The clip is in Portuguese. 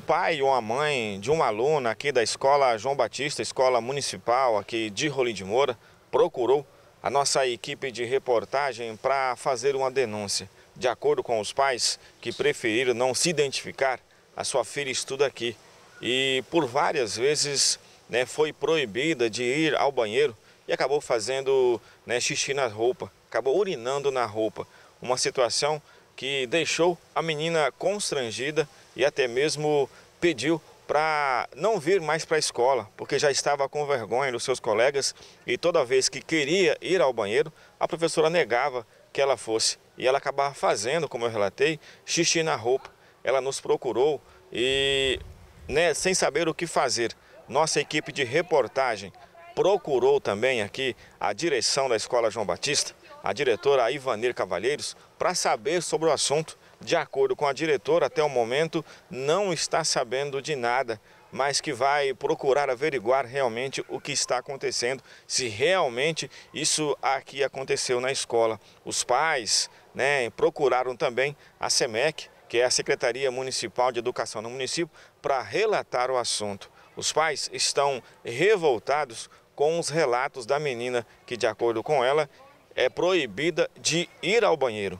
pai ou a mãe de uma aluna aqui da escola João Batista, escola municipal aqui de Rolim de Moura, procurou a nossa equipe de reportagem para fazer uma denúncia. De acordo com os pais que preferiram não se identificar, a sua filha estuda aqui e por várias vezes foi proibida de ir ao banheiro e acabou fazendo xixi na roupa, acabou urinando na roupa. Uma situação que deixou a menina constrangida e até mesmo pediu para não vir mais para a escola, porque já estava com vergonha dos seus colegas e toda vez que queria ir ao banheiro, a professora negava que ela fosse. E ela acabava fazendo, como eu relatei, xixi na roupa. Ela nos procurou e, sem saber o que fazer, nossa equipe de reportagem procurou também aqui a direção da escola João Batista, a diretora Ivanir Cavalheiros, para saber sobre o assunto. De acordo com a diretora, até o momento não está sabendo de nada, mas que vai procurar averiguar realmente o que está acontecendo, se realmente isso aqui aconteceu na escola. Os pais, procuraram também a SEMEC, que é a Secretaria Municipal de Educação no município, para relatar o assunto. Os pais estão revoltados com os relatos da menina que, de acordo com ela, é proibida de ir ao banheiro.